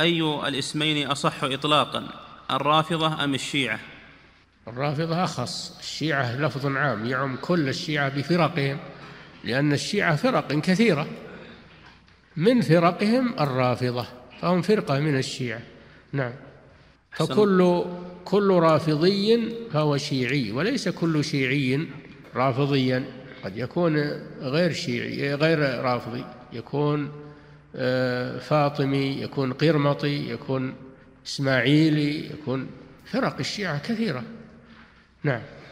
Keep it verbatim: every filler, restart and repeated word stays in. أي الاسمين أصح إطلاقا، الرافضة أم الشيعة؟ الرافضة أخص، الشيعة لفظ عام يعم كل الشيعة بفرقهم، لأن الشيعة فرق كثيرة، من فرقهم الرافضة، فهم فرقة من الشيعة. نعم. فكل كل رافضي فهو شيعي، وليس كل شيعي رافضيا، قد يكون غير شيعي غير رافضي، يكون فاطمي، يكون قرمطي، يكون إسماعيلي، يكون فرق الشيعة كثيرة. نعم.